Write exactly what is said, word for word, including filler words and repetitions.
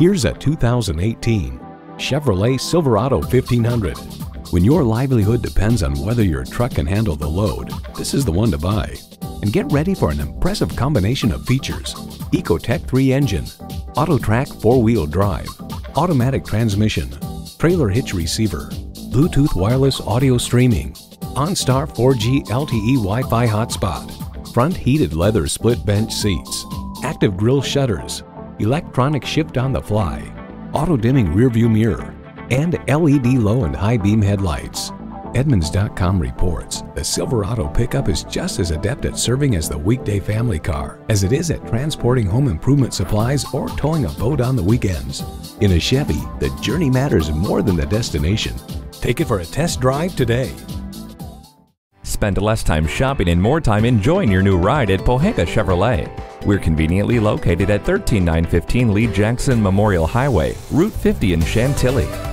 Here's a two thousand eighteen Chevrolet Silverado fifteen hundred. When your livelihood depends on whether your truck can handle the load, this is the one to buy. And get ready for an impressive combination of features: EcoTec three engine, AutoTrac four-wheel drive, automatic transmission, trailer hitch receiver, Bluetooth wireless audio streaming, OnStar four G L T E Wi-Fi hotspot, front heated leather split bench seats, active grille shutters, electronic shift on the fly, auto-dimming rearview mirror, and L E D low and high beam headlights. Edmunds dot com reports the Silverado pickup is just as adept at serving as the weekday family car as it is at transporting home improvement supplies or towing a boat on the weekends. In a Chevy, the journey matters more than the destination. Take it for a test drive today. Spend less time shopping and more time enjoying your new ride at Pohanka Chevrolet. We're conveniently located at one three nine one five Lee Jackson Memorial Highway, Route fifty in Chantilly.